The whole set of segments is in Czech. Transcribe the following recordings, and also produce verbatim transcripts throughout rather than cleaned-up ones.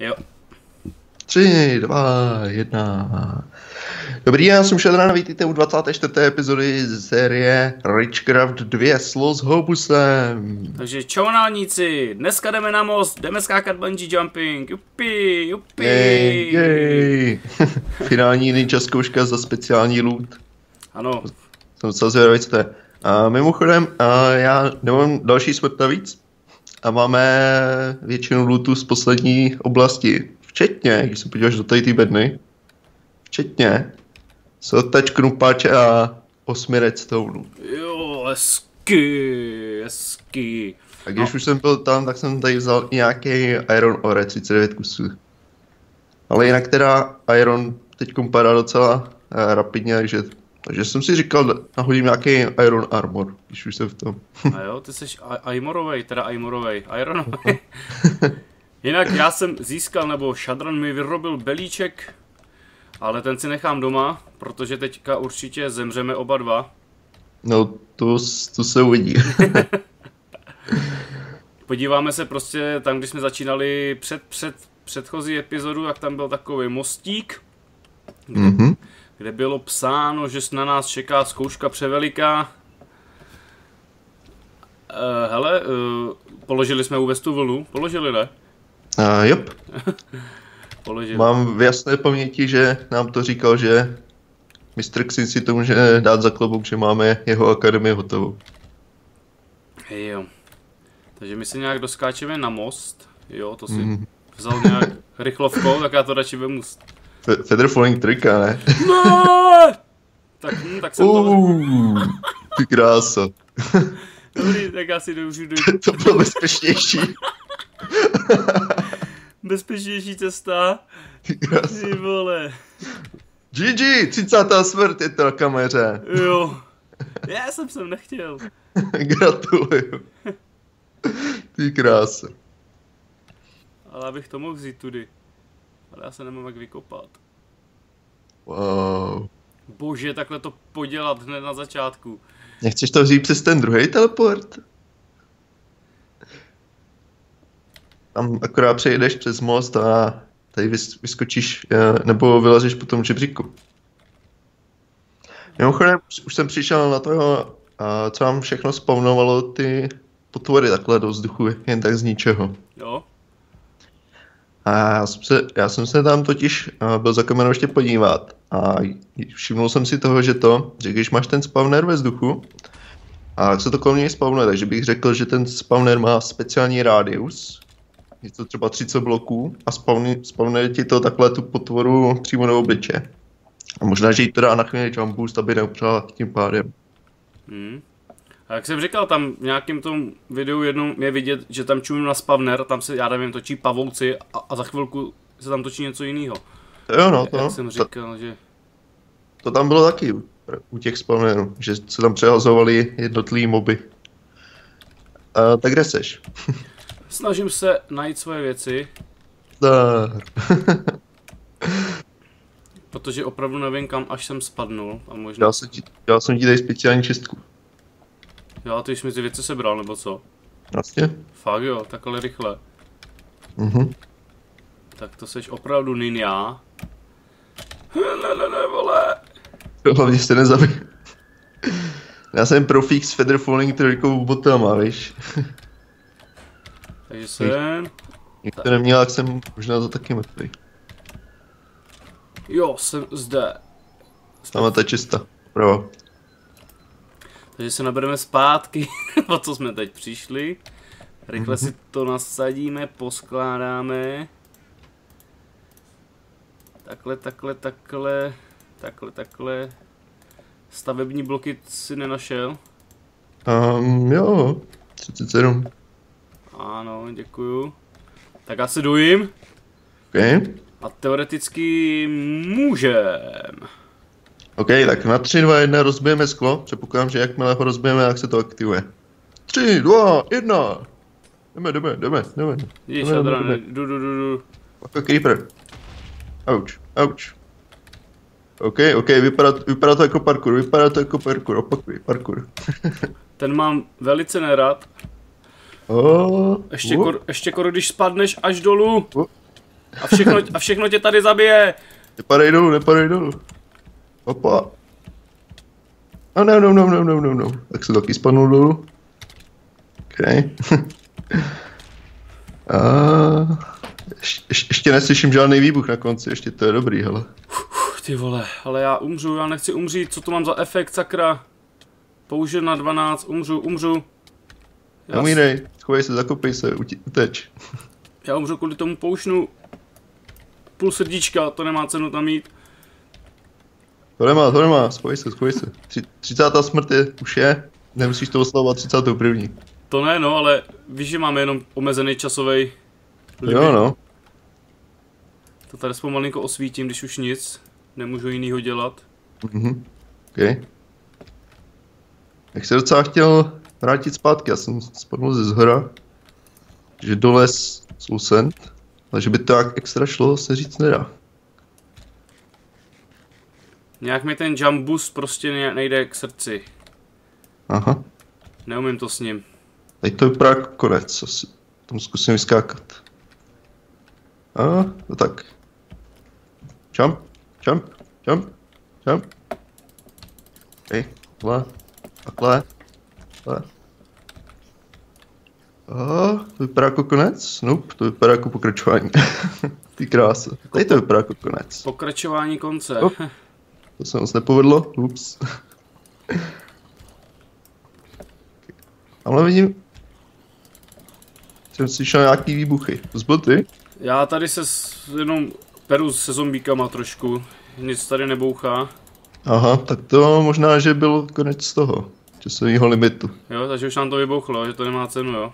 Jo. Tři, dva, jedna. Dobrý, já jsem Šedrana, vítejte u dvacáté čtvrté epizody z série RichCraft dva Slo s Hobusem. Takže čounálníci, dneska jdeme na most, jdeme skákat bungee jumping, jupi, jupi. Jej, jej. Finální ninja zkouška za speciální loot. Ano. Jsem se zvědavý, co to je. A mimochodem, a já nemám další smrt navíc a máme většinu lootu z poslední oblasti. Včetně, když se podíváš do tady té bedny, včetně se otač krumpáče a osmi redstoneů. Jo, hezky, hezky. A když no. už jsem byl tam, tak jsem tady vzal nějaký iron ore, třicet devět kusů. Ale jinak teda iron teď padá docela eh, rapidně, takže, takže jsem si říkal, nahodím nějaký iron armor, když už jsem v tom. A jo, ty jsi armorovej, teda armorovej, ironovej. Jinak já jsem získal, nebo Šadran mi vyrobil belíček, ale ten si nechám doma, protože teďka určitě zemřeme oba dva. No, to, to se uvidí. Podíváme se prostě tam, když jsme začínali před, před předchozí epizodu, jak tam byl takový mostík, kde, mm-hmm. kde bylo psáno, že na nás čeká zkouška převeliká. E, hele, e, položili jsme vůbec tu vlnu, položili ne? Uh, Jop. Mám v jasné paměti, že nám to říkal, že Master Xin si to může dát za klobouk, že máme jeho akademii hotovou. Hej jo. Takže my se nějak doskáčeme na most. Jo, to si mm. vzal nějak rychlovkou, tak já to radši vemu. Feather falling trika, ne? No! Tak, hm, tak jsem uh, to... Ty krása. Dobrý, tak já si dobře dojdu. To bylo bezpečnější. Bezpečnější cesta. Ty vole. gé gé, třicátá smrt je to na kameře. Jo. Já jsem sem nechtěl. Gratuluju. Ty krása. Ale abych to mohl vzít tudy. Ale já se nemám jak vykopat. Wow. Bože, takhle to podělat hned na začátku. Nechceš to vzít přes ten druhý teleport? Tam akorát přejdeš přes most a tady vyskočíš, nebo vylezeš po tom žebříku. Mimochodem, už jsem přišel na to, co vám všechno spawnovalo ty potvory takhle do vzduchu, jen tak z ničeho. Jo. A já jsem se, já jsem se tam totiž byl zakomenou ještě podívat a všimnul jsem si toho, že to, že když máš ten spawner ve vzduchu, a tak se to kolem něj spawnuje, takže bych řekl, že ten spawner má speciální rádius. Je to třeba třicet bloků a spawnuje ti to takhle tu potvoru přímo do obliče. A možná, že jí to dá na chvíli jump boost, aby neupřála tím pádem. Hmm. A jak jsem říkal, tam v nějakém tom videu jednou je vidět, že tam čumím na spawner, tam se, já nevím, točí pavouci a, a za chvilku se tam točí něco jiného. Jo no, to jak jsem říkal, to, že... To tam bylo taky u těch spawnerů, že se tam přehazovali jednotlivý moby. A, tak kde seš? Snažím se najít svoje věci. Protože opravdu nevím kam, až jsem spadnul. A možná... Já jsem ti, já jsem ti tady speciální čistku. Já ty jsi mi ty věci sebral, nebo co? Vlastně. Fakt jo, takhle rychle. Mhm. Tak to seš opravdu ninja. Ne, ne, ne, vole. Hlavně jste nezabil. Já jsem profík s feather falling trojkou botama, víš. Takže jsem... Někdo neměl, jak jsem možná za taky mrtvý. Jo, jsem zde. Tam ta čista, pravo. Takže se nabereme zpátky, o co jsme teď přišli. Rychle mm-hmm. si to nasadíme, poskládáme. Takhle, takhle, takhle, takhle, takhle. Stavební bloky si nenašel? Um, jo, třicet sedm. Ano, děkuju. Tak asi dojím. Okay. A teoreticky můžem. OK, tak na tři, dva, jedna rozbijeme sklo. Předpokládám, že jakmile ho rozbijeme, jak se to aktivuje. tři, dva, jedna. Jdeme, jdeme, jdeme, jdeme. Jdeš, Adrane, jdu, jdu, jdu. OK, creeper. Auč, auč. OK, OK, vypadá, vypadá to jako parkour, vypadá to jako parkour, opakuj, parkour. Ten mám velice nerad. Oh, ještě, uh. kor, ještě kor, když spadneš až dolů. Uh, A všechno, a všechno tě tady zabije. Nepadej dolů, nepadej dolů. Opa. No, no, no, no, no, no, no. Tak se taky spadnul dolů. OK. A ještě, ještě neslyším žádný výbuch na konci, ještě to je dobrý, hele. Uf, ty vole, ale já umřu, já nechci umřít, co to mám za efekt, sakra. Použil na dvanáct, umřu, umřu. Umírej, schovej se, zakopej se, uteč. Já umřu kvůli tomu poušnu. Půl srdíčka, to nemá cenu tam jít. To nemá, to nemá, schovej se, schovej se. třicátá smrt je, už je, nemusíš to oslavovat třicátou první. To ne, no, ale víš, že máme jenom omezený časový limit. Jo, no. To tady zpomalinko osvítím, když už nic, nemůžu jinýho dělat. Mhm, ok. Jak se docela chtěl vrátit zpátky, já jsem spadl ze zhora, že dole jsou sent, ale že by to jak extra šlo, se říct nedá. Nějak mi ten jump boost prostě nejde k srdci. Aha. Neumím to s ním. Teď to vypadá jako konec, asi tomu zkusím vyskákat. A to tak. Jump, jump, jump, jump. Hej, takhle, takhle, takhle. A to vypadá jako konec? Nope, to vypadá jako pokračování. Ty krása. Teď to vypadá jako konec. Pokračování konce. Oh, to se moc nepovedlo, ups. Ale vidím, jsem slyšel nějaký výbuchy. To byl ty? Já tady se jenom peru se zombíkama trošku, nic tady nebouchá. Aha, tak to možná, že byl konec z toho časového limitu. Jo, takže už nám to vybouchlo, že to nemá cenu, jo?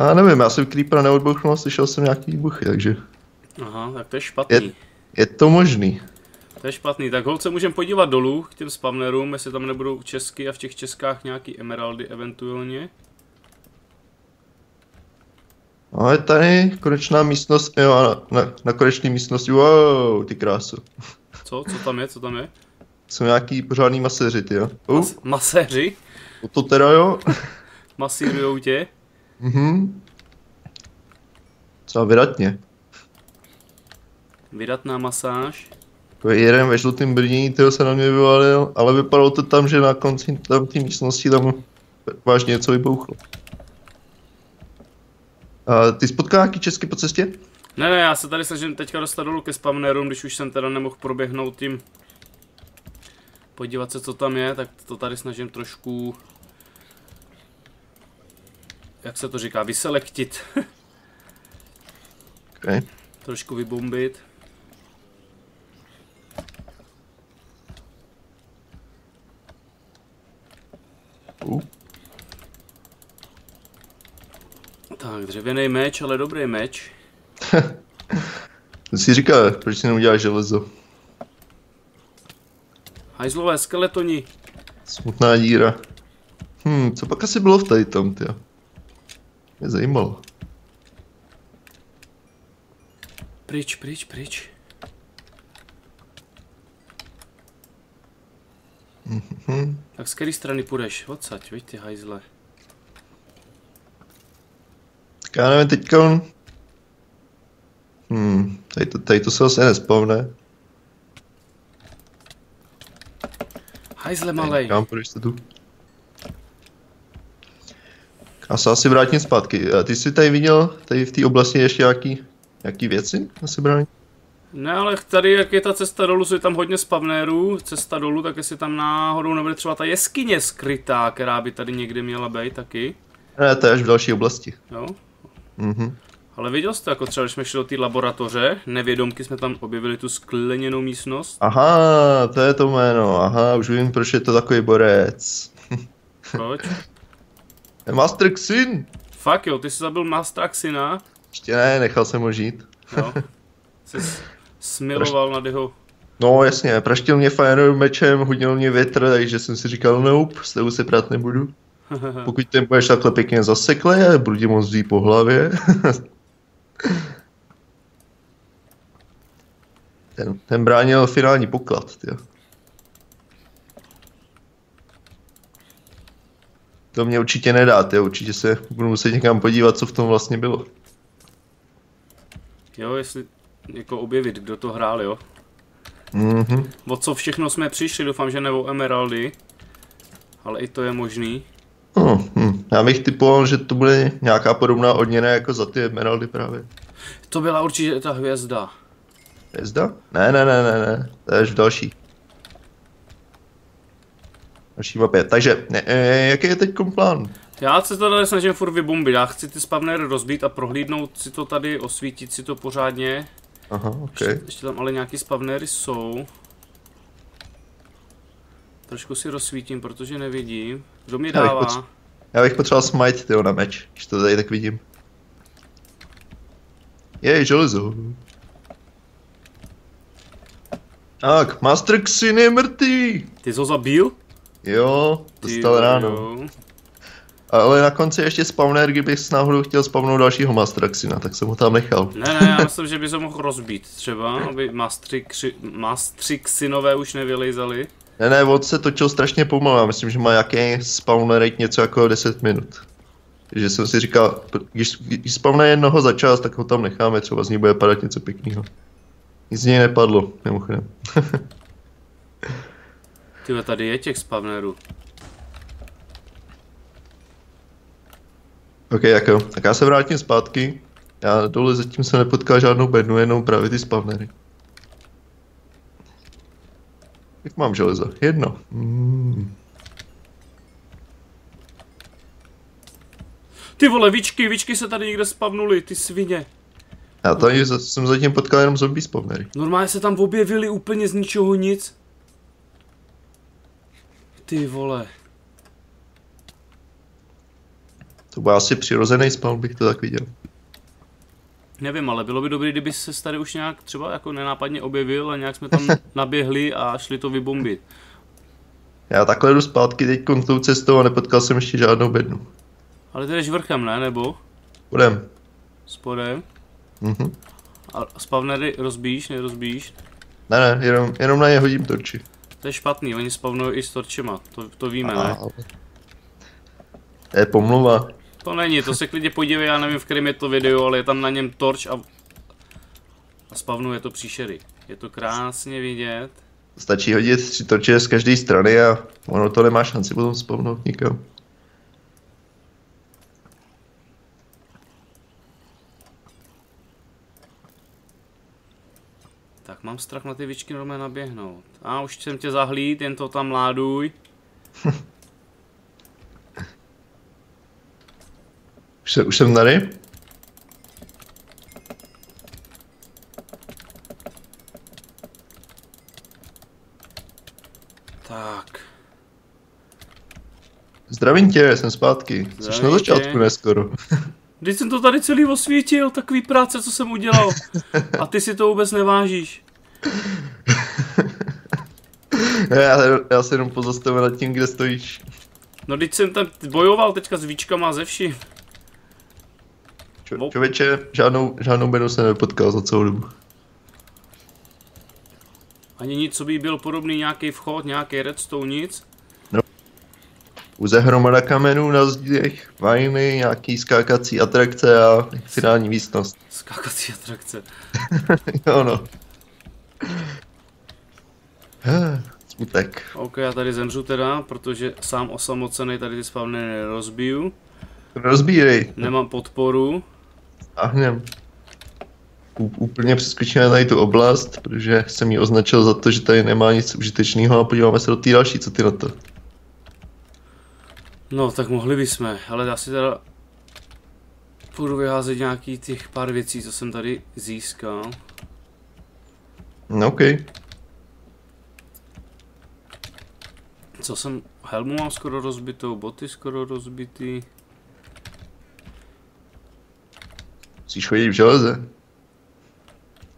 Já nevím, já jsem creepera neodbouchnul, slyšel jsem nějaký výbuchy, takže... Aha, tak to je špatný. Je, je to možný. To je špatný, tak holce můžeme podívat dolů k těm spawnerům, jestli tam nebudou česky a v těch českách nějaký emeraldy eventuálně. No je tady konečná místnost, jo, na, na, na konečné místnosti, wow, ty krásu. Co? Co tam je? Co tam je? Jsou nějaký pořádný maséři, ty jo. Uh. Mas maséři? O to teda jo. Masírujou tě? Mhm. Třeba vydatně. Vydatná masáž. Jeden ve žlutým brnění, kterého se na mě vyvalil, ale vypadalo to tam, že na konci tam té místnosti tam vážně něco vybouchlo. A ty spotkal nějaký česky po cestě? Ne, ne, já se tady snažím teďka dostat dolů ke spawnerům, když už jsem teda nemohl proběhnout tím. Podívat se, co tam je, tak to tady snažím trošku... Jak se to říká? Vyselektit. Okay. Trošku vybombit. Uh. Tak, dřevěný meč, ale dobrý meč. To si říká, proč si neuděláš železo? Hajzlové skeletoni. Smutná díra. Hm, co pak asi bylo v tady tom, tě? Mě zajímalo. Pryč, pryč, pryč. Mm-hmm. Tak z které strany půjdeš? Odsaď, veď ty hajzle. Tak já nevím, teďka on... Hmm, tady to, tady to se asi nespavne. Hajzle malej. Kam půjdeš se tu? Já se asi vrátím zpátky. Ty jsi tady viděl, tady v té oblasti ještě nějaký, nějaký věci na sebrání? Ne, ale tady, jak je ta cesta dolů, jsou tam hodně spavnérů, cesta dolů, tak jestli tam náhodou nebude třeba ta jeskyně skrytá, která by tady někde měla být taky. Ne, to je až v další oblasti. Jo? Mhm. Ale viděl jste, jako třeba, když jsme šli do té laboratoře, nevědomky jsme tam objevili tu skleněnou místnost. Aha, to je to jméno, aha, už vím, proč je to takový borec. Proč? Master Xin! Fakt jo, ty jsi zabil Mastera Xina? Ještě ne, nechal jsem ho žít. Jo. Smiloval Praš... nad jeho... No jasně, praštil mě fajnovým mečem, hodil mě větr, takže jsem si říkal nope, s tebou se prát nebudu. Pokud ten budeš takhle pěkně zasekle, budu ti moc po hlavě. ten, ten bránil finální poklad, tyjo. To mě určitě nedá, tyjo, určitě se budu muset někam podívat, co v tom vlastně bylo. Jo, jestli... jako objevit, kdo to hrál, jo? Mm-hmm. O co všechno jsme přišli, doufám, že ne o emeraldy, ale i to je možný. Hmm, hmm. Já bych typoval, že to bude nějaká podobná odměna jako za ty emeraldy právě. To byla určitě ta hvězda. Hvězda? Ne, ne, ne, ne, ne. To je až v další. Další mapě. Takže, ne, e, jaký je teď plán? Já se to tady snažím furt vybombit. Já chci ty spavnery rozbít a prohlídnout si to tady, osvítit si to pořádně. Aha, ok. Ještě, ještě tam ale nějaký spavnery jsou. Trošku si rozsvítím, protože nevidím. Kdo mě dává? Já bych, potře já bych potřeboval smite, tyjo, na meč, když to tady tak vidím. Jej, železo. Tak, Master Xin je mrtvý. Ty jsi ho zabil? Jo, dostal ráno. Ale na konci ještě spawner, kdybych s náhodou chtěl spawnout dalšího Mastera Xina, tak jsem ho tam nechal. Ne, ne, já myslím, že by se mohl rozbít třeba, aby Mastři Xinové už nevylejzali. Ne, ne, on se točil strašně pomalu, já myslím, že má jaký spawner rate něco jako deset minut. Takže jsem si říkal, když, když spawne jednoho za čas, tak ho tam necháme, třeba z ní bude padat něco pěkného. Nic z něj nepadlo, mimochodem. Tyhle, tady je těch spawnerů. Ok, jako, tak já se vrátím zpátky. Já dole zatím se nepotkal žádnou bednu, jenom právě ty spawnery. Jak mám železa? Jedno. Mm. Ty vole, víčky, víčky se tady někde spavnuly, ty svině. Já tam okay. jsem zatím potkal jenom zombie spawnery. Normálně se tam objevili úplně z ničeho nic. Ty vole. To byl asi přirozený spawn, bych to tak viděl. Nevím, ale bylo by dobré, kdyby se tady už nějak třeba jako nenápadně objevil a nějak jsme tam naběhli a šli to vybombit. Já takhle jdu zpátky teď tou cestou a nepotkal jsem ještě žádnou bednu. Ale ty jdeš vrchem, ne? Nebo? Spodem. Spodem? Mhm. A spavnery rozbíš, nerozbíš? Ne, ne, jenom, jenom na ně hodím torči. To je špatný, oni spavnují i s torčema, to, to víme, a, ne? Ale... To je pomluva. To není, to se klidně podívej, já nevím, v kterém je to video, ale je tam na něm torč a, a spavnuje to příšery. Je to krásně vidět. Stačí hodit tři torče z každé strany a ono to nemá šanci potom spavnout nikam. Tak mám strach na ty víčky normálně naběhnout. A už jsem tě zahlíd, jen to tam láduj. Už, se, už jsem tady. Tak. Zdravím tě, jsem zpátky. Zdravím. Jsi na začátku neskoro. Když jsem to tady celý osvítil, takový práce, co jsem udělal. A ty si to vůbec nevážíš. já, já se jenom pozastavím nad tím, kde stojíš. No když jsem tam bojoval teďka s víčkama ze vším. Čo, člověče, žádnou, žádnou bednu jsem nepotkal za celou dobu. Ani nic, co by byl podobný, nějaký vchod, nějaký redstone, nic? No. Uze hromada kamenů na zdích, vajny, nějaký skákací atrakce a finální místnost. Skákací atrakce. Jo no. Smutek. Ok, já tady zemřu teda, protože sám osamocený tady ty spavny nerozbiju. Rozbírej. Nemám podporu. Stáhnem. Úplně přeskočíme tady tu oblast, protože jsem ji označil za to, že tady nemá nic užitečného a podíváme se do té další, co ty na to? No, tak mohli bychom, ale já si teda půjdu vyházet nějaký těch pár věcí, co jsem tady získal. No, ok. Co jsem, helmu mám skoro rozbitou, boty skoro rozbitý. Musíš chodit v železe.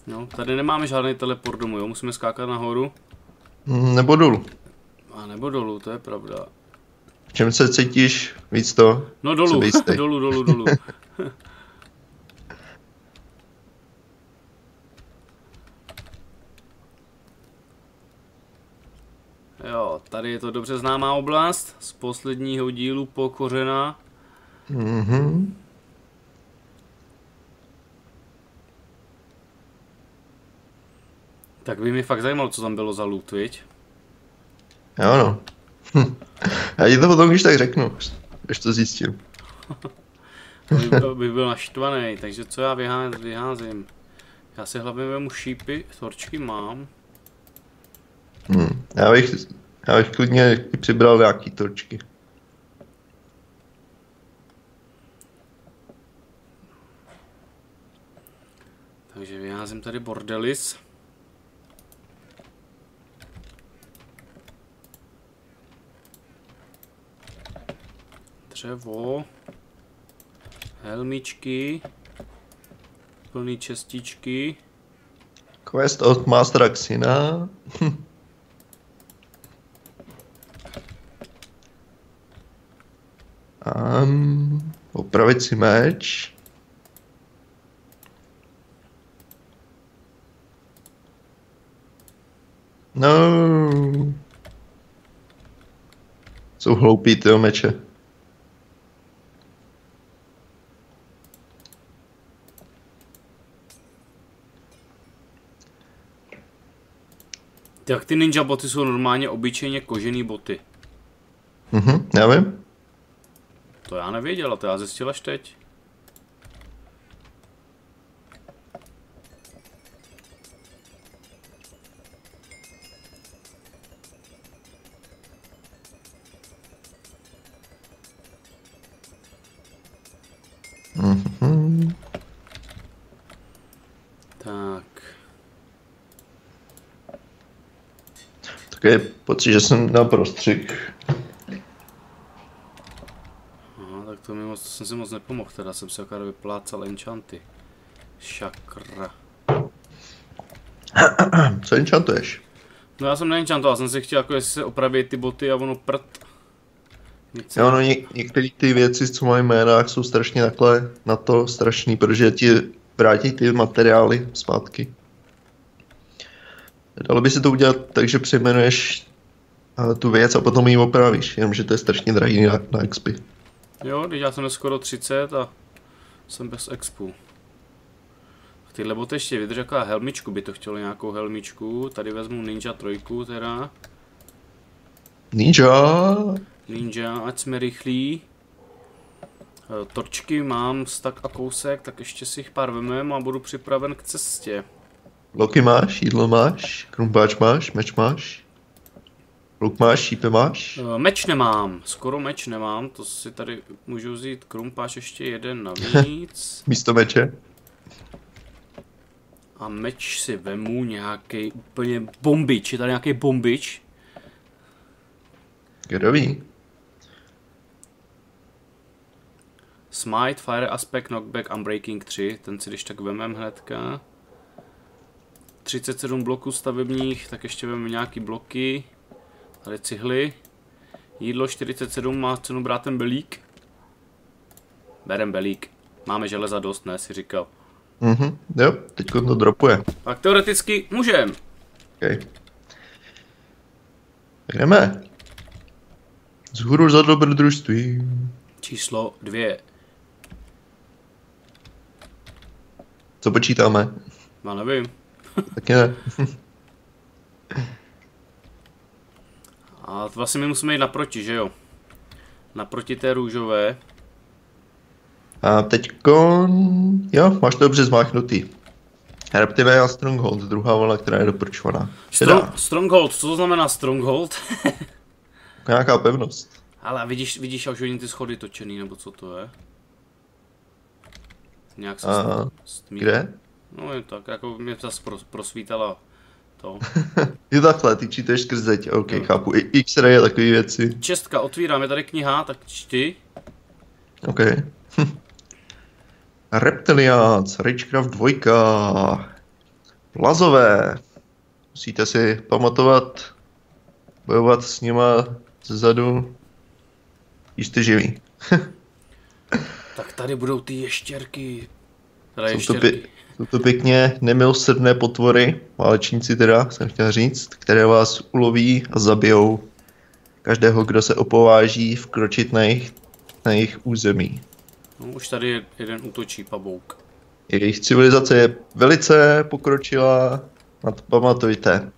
No, tady nemáme žádný teleport domů, jo? Musíme skákat nahoru. Nebo dolů. A nebo dolů, to je pravda. V čem se cítíš víc to? No dolů, dolů, dolů, dolů. Jo, tady je to dobře známá oblast. Z posledního dílu pokořená. Mhm. Tak by mě fakt zajímalo, co tam bylo za loot, viď? Jo no. Já ti to potom, když tak řeknu, až to zjistím. By, by byl naštvaný, takže co já vyházím? Já si hlavně vemu šípy, torčky mám. Hmm, já bych, já bych klidně přibral nějaký torčky. Takže vyházím tady bordelis. Dřevo. Helmičky. Plný čestičky. Quest od Mastera Xina. um, opravit si meč. No. Jsou hloupí tyho meče. Tak ty ninja boty jsou normálně obyčejně kožený boty. Mhm, já vím. To já nevěděla, to já zjistila až teď. Mhm. Tak. Takový pocit, že jsem dal prostřik. Aha, tak to mi moc, to jsem si moc nepomohl, teda jsem si akorát vyplácal enchanty. Šakra. Co enchantuješ? No já jsem neenchantoval, jsem si chtěl jako jestli se opraví ty boty a ono prd. Nic jo, no ně, některé ty věci, co mají jména, jsou strašně takhle na to strašný, protože ti vrátí ty materiály zpátky. Dalo by se to udělat tak, že přejmenuješ uh, tu věc a potom ji opravíš, jenomže to je strašně drahý na, na expy. Jo, teď já jsem skoro třicet a jsem bez expů. Tyhle boty ještě vydrž jaká helmičku, by to chtělo nějakou helmičku, tady vezmu ninja trojku teda. Ninja! Ninja, ať jsme rychlí. Torčky mám stak a kousek, tak ještě si jich pár vemem a budu připraven k cestě. Loky máš, jídlo máš, krumpáč máš, meč máš, luk máš, šípe máš? Meč nemám, skoro meč nemám, to si tady můžu vzít krumpáč ještě jeden navíc. Místo meče. A meč si vemu nějaký úplně bombič, je tady nějaký bombič? Kdo ví? Smite, Fire Aspect, Knockback, Unbreaking tři, ten si když tak vemem hnedka. třicet sedm bloků stavebních, tak ještě vememe nějaký bloky. Tady cihly. Jídlo čtyřicet sedm má cenu brát ten belík. Berem belík. Máme železa dost, ne, si říkal. Mhm, jo, teďko to dropuje. Tak teoreticky můžem. Okay. Tak jdeme. Zhůru za dobrodružství. Číslo dvě. Co počítáme? Já nevím. Taky ne. A vlastně my musíme jít naproti, že jo? Naproti té růžové. A teďko... Jo, máš to dobře zmáchnutý. Reptiliáni a Stronghold, druhá vlna, která je doporučovaná. Strong, stronghold, co to znamená Stronghold? Nějaká pevnost. Ale vidíš, vidíš už oni ty schody točený, nebo co to je? Nějak se stmí. Kde? No je tak, jako mě zase prosvítala to. Je takhle, ty číteš skrz zeď, ok, no. Chápu, X-ray a takové věci. Čestka, otvírám, je tady kniha, tak čti. Ok. Reptiliáci, RichCraft dva. Plazové. Musíte si pamatovat, bojovat s nima zezadu, jste živý. Tak tady budou ty ještěrky. Teda ještěrky. Jsou to pěkně nemilosrdné potvory, válečníci teda, jsem chtěl říct, které vás uloví a zabijou každého, kdo se opováží vkročit na jejich, na jejich území. No, už tady jeden útočí, pabouk. Jejich civilizace je velice pokročila, na to pamatujte.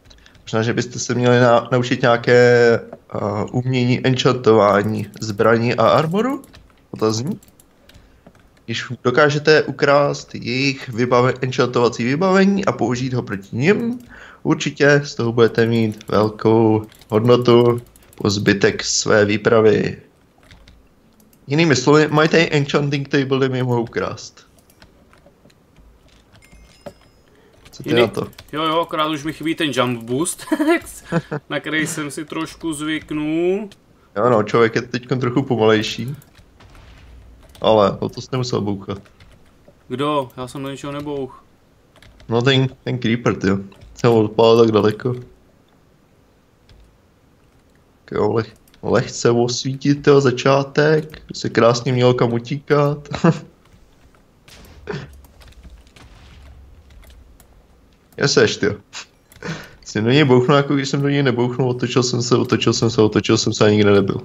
Možná, že byste se měli na, naučit nějaké uh, umění enchantování zbraní a armoru? Otazní? Když dokážete ukrást jejich vybaven, enchantovací vybavení a použít ho proti nim, určitě z toho budete mít velkou hodnotu po zbytek své výpravy. Jinými slovy, mají tady enchanting table, kde mi mohou ukrást. Co ty Jiný... na to? Jo jo, akorát už mi chybí ten jump boost, na který jsem si trošku zvyknul. Jo no, člověk je teď trochu pomalejší. Ale o to jsi nemusel bouchat. Kdo? Já jsem do ničeho nebouch. No ten, ten creeper, ty jo. Jsem ho odpálil tak daleko. Jo, leh, lehce osvítit toho začátek, se krásně mělo kam utíkat. Já seš, ty jo. Jsem do něj bouchnul, jako když jsem do něj nebouchnul, otočil jsem se, otočil jsem se, otočil jsem se a nikde nebyl.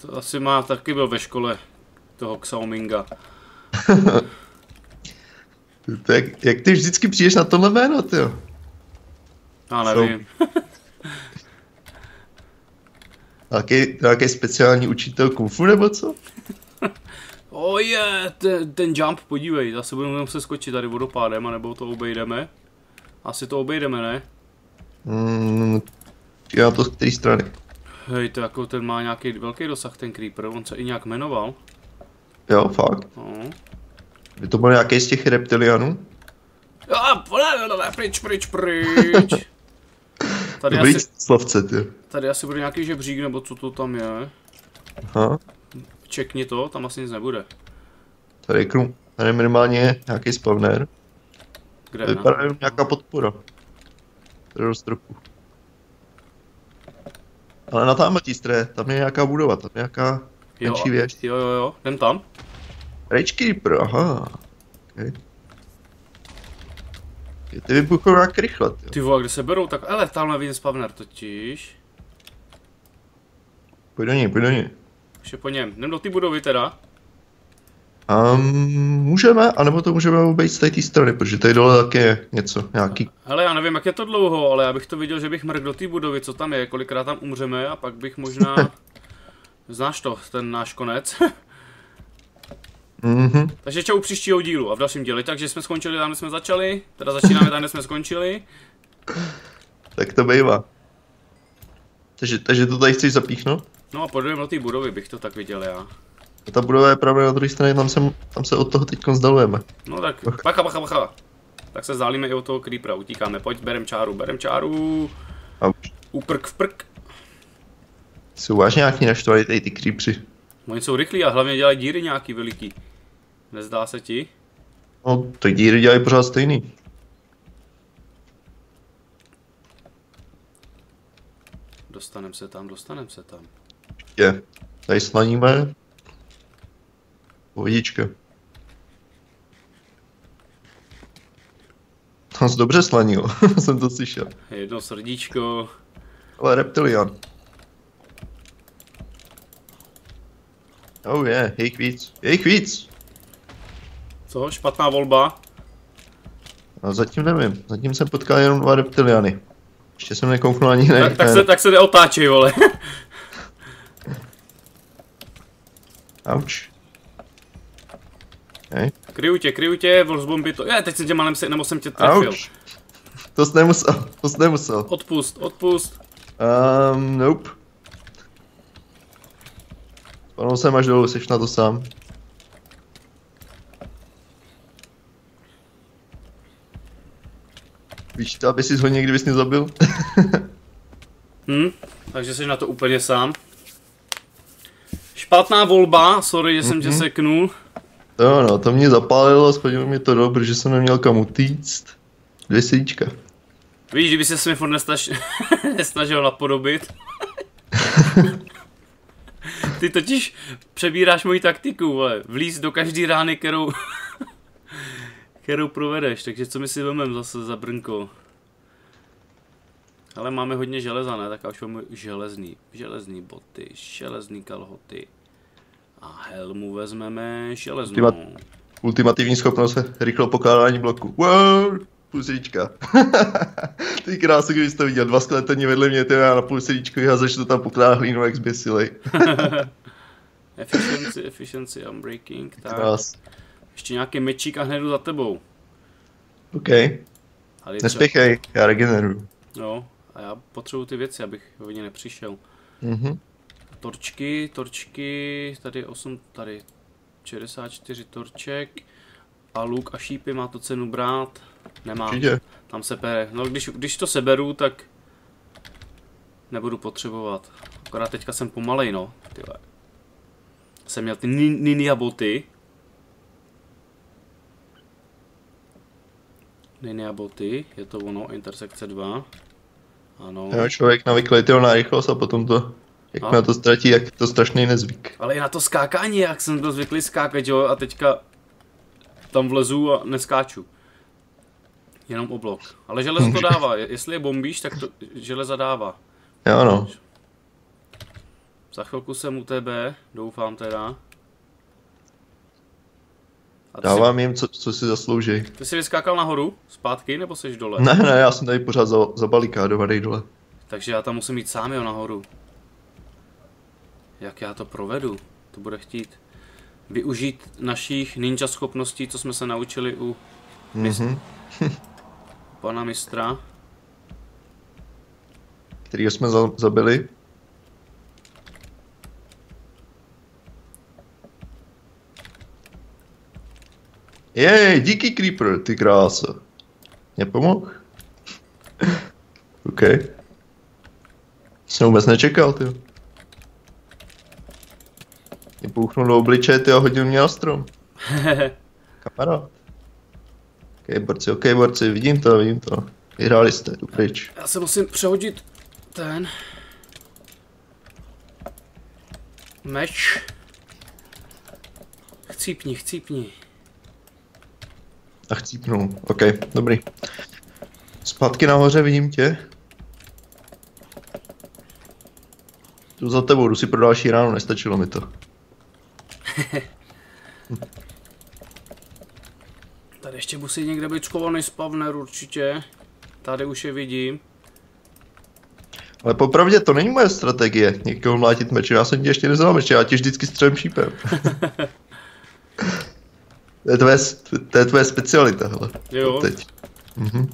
To asi má, taky byl ve škole toho Xiaominga. jak, jak ty vždycky přijdeš na tohle jméno, ty jo? Já nevím. Nějaký speciální učitel kung fu nebo co? Oje, oh yeah, ten, ten jump, podívej, zase budeme muset skočit tady vodopádem, anebo to obejdeme. Asi to obejdeme, ne? Mm, já to z té strany. Hej, to jako ten má nějaký velký dosah, ten creeper, on se i nějak jmenoval. Jo, fakt. No. Je to byl nějaký z těch reptilianů? Jo, pryč, pryč, pryč. Tady dobrý asi, slovce, ty. Tady asi bude nějaký žebřík, nebo co to tam je. Aha. Čekni to, tam asi nic nebude. Tady je, krum, tady je minimálně nějaký spawner. Kde? Vypadá jenom nějaká podpora. Tady do stropu. Ale na tamhle tístre, tam je nějaká budova, tam je nějaká menší věž. Jo, jo, jo, jdem tam. Ragekeeper, aha. Okay. Je ty vybuchou jak rychle, ty. Ty vole, kde se berou tak, ale tamhle vidím spawner totiž. Pojď do něj, pojď do něj. Ještě po něm, jdem do ty budovy teda. Um, můžeme, anebo to můžeme obejít z té strany, protože tady dole taky je něco, nějaký... Hele, já nevím, jak je to dlouho, ale já bych to viděl, že bych mrk do té budovy, co tam je, kolikrát tam umřeme a pak bych možná... Znáš to, ten náš konec. Mm-hmm. Takže čau u příštího dílu a v dalším díle, takže jsme skončili tam, kde jsme začali, teda začínáme tam, kde jsme skončili. Tak to bývá. Takže, takže to tady chceš zapíchnout? No a pojďme do té budovy, bych to tak viděl já. Ta budova je právě na druhé straně, tam se, tam se od toho teď vzdalujeme. No tak, bacha, bacha, bacha. Tak se vzdálíme i od toho creepera, utíkáme, pojď, berem čáru, berem čáru. A už. Uprk v prk. Jsou vážně nějaký naštvali tady ty creepři. Oni jsou rychlí a hlavně dělají díry nějaký veliký. Nezdá se ti? No, ty díry dělají pořád stejný. Dostanem se tam, dostanem se tam. Je, tady slaníme. Pohodička. To jsi dobře slanil, jsem to slyšel. Jedno srdíčko. Ale reptilian. Oh je, yeah, jejich víc, jejich víc. Co, špatná volba? A zatím nevím, zatím jsem potkal jenom dva reptiliany. Ještě jsem nekouknul ani ne. Tak, tak, se, tak se neotáčej, vole. Auč. Okay. Kryju tě, kryju tě, vol z bomby to... Je, teď jsem tě malem se, nebo jsem tě trefil. Auč. To jsi nemusel, to jsi nemusel. Odpust, odpust. Um, nope. Spadnul jsem až dolů, jsi na to sám. Víš to, aby jsi ho někdy bys mě zabil? Hm, takže jsi na to úplně sám. Špatná volba, sorry, že mm-hmm. jsem tě seknul. No, no, to mě zapálilo, spadilo mi to do, protože jsem neměl kam utíct. Dvě srdíčka. Víš, kdyby se mi furt nestaž... nestažil napodobit. Ty totiž přebíráš moji taktiku, vole. Vlíz do každý rány, kterou... kterou provedeš, takže co my si vememe zase za brnko? Ale máme hodně železa, ne? Tak já už máme železný, železný boty, železný kalhoty. A helmu vezmeme, železnou. Ultimativní schopnost rychlo pokládání bloku. Wow. Půl srdíčka. Ty krásy, když jste viděl, dva skeletoni vedle mě, ty já na půl srdíčku vyhazeš to tam pokrát hlínu, jak zběsilej. Efficiency, efficiency, unbreaking, tak. Krás. Ještě nějaký mečík a hned jdu za tebou. OK. Nespěchej, já regeneruju. No, a já potřebuji ty věci, abych o ně nepřišel. Mm-hmm. Torčky, torčky, tady osm, tady šedesát čtyři torček. A luk a šípy, má to cenu brát? Nemá. Tam se pere. No, když, když to seberu, tak nebudu potřebovat. Akorát teďka jsem pomalej, no. Tyhle. Jsem měl ty ninja boty. Ninja boty, je to ono, intersekce dva. Ano. Jo, člověk navyklý to na rychlost a potom to, jak a? Na to ztratí, jak to strašný nezvyk. Ale i na to skákání, jak jsem byl zvyklý skákat, jo, a teďka tam vlezu a neskáču. Jenom oblok. Ale železo to dává. Jestli je bombíš, tak to železa dává. Jo no. Za chvilku jsem u tebe, doufám teda. A dávám jsi... jim, co, co si zaslouží. Ty jsi vyskákal nahoru, zpátky, nebo jsi dole? Ne, ne, já jsem tady pořád za, zabalikádovaný dole. Takže já tam musím jít sám, jo, nahoru. Jak já to provedu? To bude chtít. Využít našich ninja schopností, co jsme se naučili u mist... mm-hmm. pana mistra. Kterýho jsme za zabili. Jej, díky Creeper, ty krása. Mě pomohl? OK. Jsem vůbec nečekal, ty. Mě pouchnul do obličeje, ty, a hodil mě na strom. Kamarád. OK, borci, OK, borci, vidím to, vidím to. Vyhráli jste, jdu pryč. Já se musím přehodit ten... meč. Chcípni, chcípni. A chcípnul, OK, dobrý. Zpátky nahoře, vidím tě. Tu za tebou, jdu si pro další ráno, nestačilo mi to. Tady ještě musí někde být schovaný spavner určitě. Tady už je vidím. Ale popravdě to není moje strategie, někoho mlátit mečem, já jsem tě ještě neznal mečem, já tě vždycky střelím šípem. To je tvoje, to je tvoje specialita, hele. Jo. Teď. Mhm.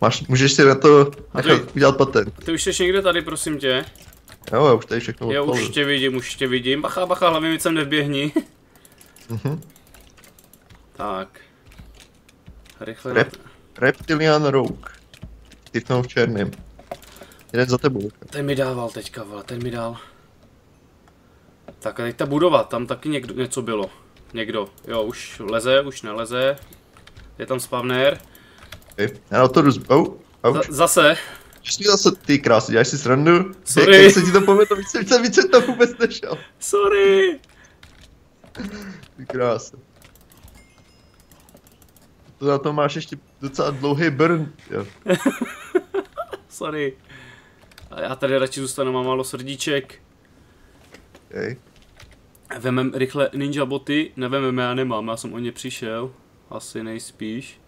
Máš, můžeš si na to nechat udělat patent. Ty už jsi někde tady, prosím tě. Jo, já už tady všechno odpalil. Já už tě vidím, už tě vidím. Bacha, bacha, hlavně mi sem nevběhni. Mhm. Tak. Rychle. Rep, Reptilian Rogue. Ty v tom v černém. Jeden za tebou. Ten mi dával teďka, vole, ten mi dal. Tak a teď ta budova, tam taky někdo, něco bylo. Někdo, jo, už leze, už neleze. Je tam spavner. Okay. Já na to jdu z... oh, za, zase. Ještě zase, ty krásy, děláš si srandu? Sorry. Jak se ti to povedlo, víc jsem víc tam vůbec nešel. Sorry. Ty krásy. To na to máš ještě docela dlouhý burn, jo. Sorry. A já tady radši zůstanu, mám málo srdíček. Okay. Vememe rychle ninja boty, nevememe, já nemám, já jsem o ně přišel, asi nejspíš.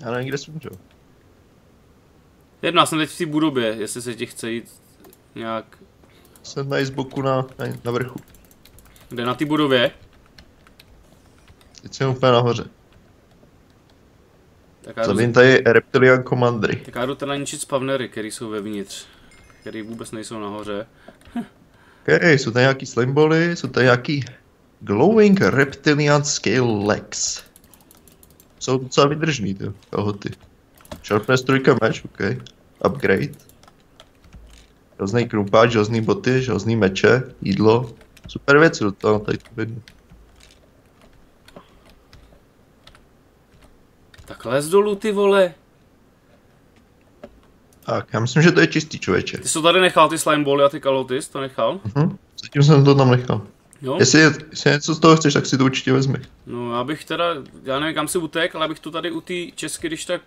Já nevím, kde jsem to. Jedná, jsem teď v té budově, jestli se ti chce jít nějak... Jsem tady z boku na, na, na vrchu. Kde, na té budově? Teď jsem úplně nahoře. Zabím tady Reptilian Commandery. Tak já jdu teda ničit spavnery, který jsou vevnitř. Který vůbec nejsou nahoře. OK, jsou tady nějaký symboly, jsou tady nějaký glowing reptilian scale legs. Jsou docela vydržný, ty kalhoty. Sharpness trojka meč, OK. Upgrade. Železný krumpáč, železný boty, železný meče, jídlo. Super věci do toho, tady to vidno. Tak les dolů, ty vole. Tak, já myslím, že to je čistý, člověče. Ty jsi tady nechal, ty slimeboly a ty kalhoty, jsi to nechal? Mhm, zatím jsem to tam nechal. Jo? Jestli, jestli něco z toho chceš, tak si to určitě vezmi. No, já bych teda, já nevím, kam si utek, ale bych to tady u té česky, když tak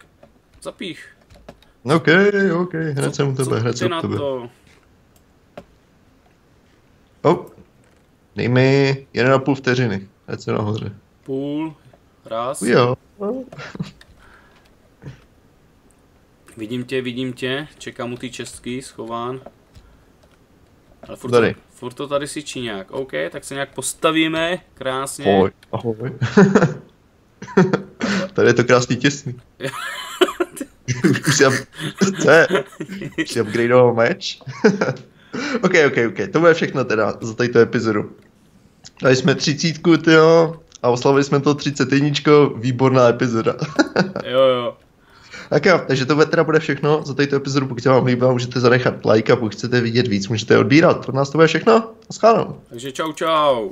zapích. OK, OK, hned jsem u tebe, hned jsem u tebe. To? Oh, dej mi jeden a půl vteřiny, hned jsem nahoře. Půl, Raz. Jo. Vidím tě, vidím tě. Čekám u ty čestky, schován. Ale furt to, furt to tady si čiňák. OK, tak se nějak postavíme. Krásně. Ahoj, ahoj. Tady je to krásný těsný. Už si upgradeoval meč. OK, OK, OK. To bude všechno teda za tato epizodu. Dali jsme třicítku, tyjo. A oslavili jsme to třicet jedničkou. Výborná epizoda. Jo, jo. Tak jo, takže to teda bude všechno za tato epizodu. Pokud se vám líbila, můžete zanechat like a pokud chcete vidět víc, můžete odbírat. Od nás to bude všechno. Naschledanou. Takže čau, čau.